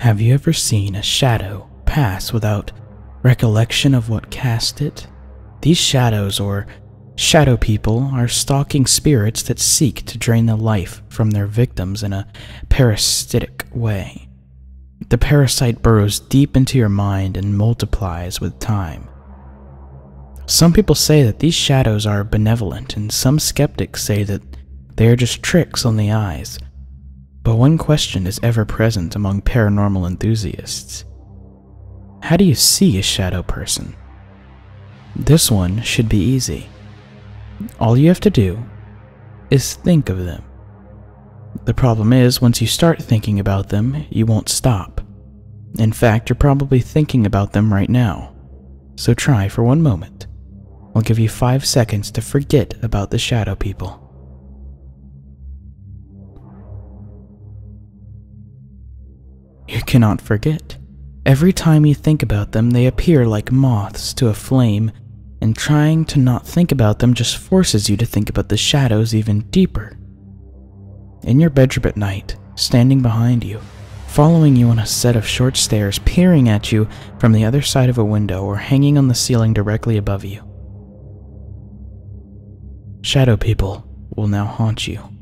Have you ever seen a shadow pass without recollection of what cast it? These shadows, or shadow people, are stalking spirits that seek to drain the life from their victims in a parasitic way. The parasite burrows deep into your mind and multiplies with time. Some people say that these shadows are benevolent, and some skeptics say that they are just tricks on the eyes. But one question is ever present among paranormal enthusiasts. How do you see a shadow person? This one should be easy. All you have to do is think of them. The problem is, once you start thinking about them, you won't stop. In fact, you're probably thinking about them right now. So try for one moment. I'll give you 5 seconds to forget about the shadow people. You cannot forget. Every time you think about them, they appear like moths to a flame, and trying to not think about them just forces you to think about the shadows even deeper. In your bedroom at night, standing behind you, following you on a set of short stairs, peering at you from the other side of a window, or hanging on the ceiling directly above you. Shadow people will now haunt you.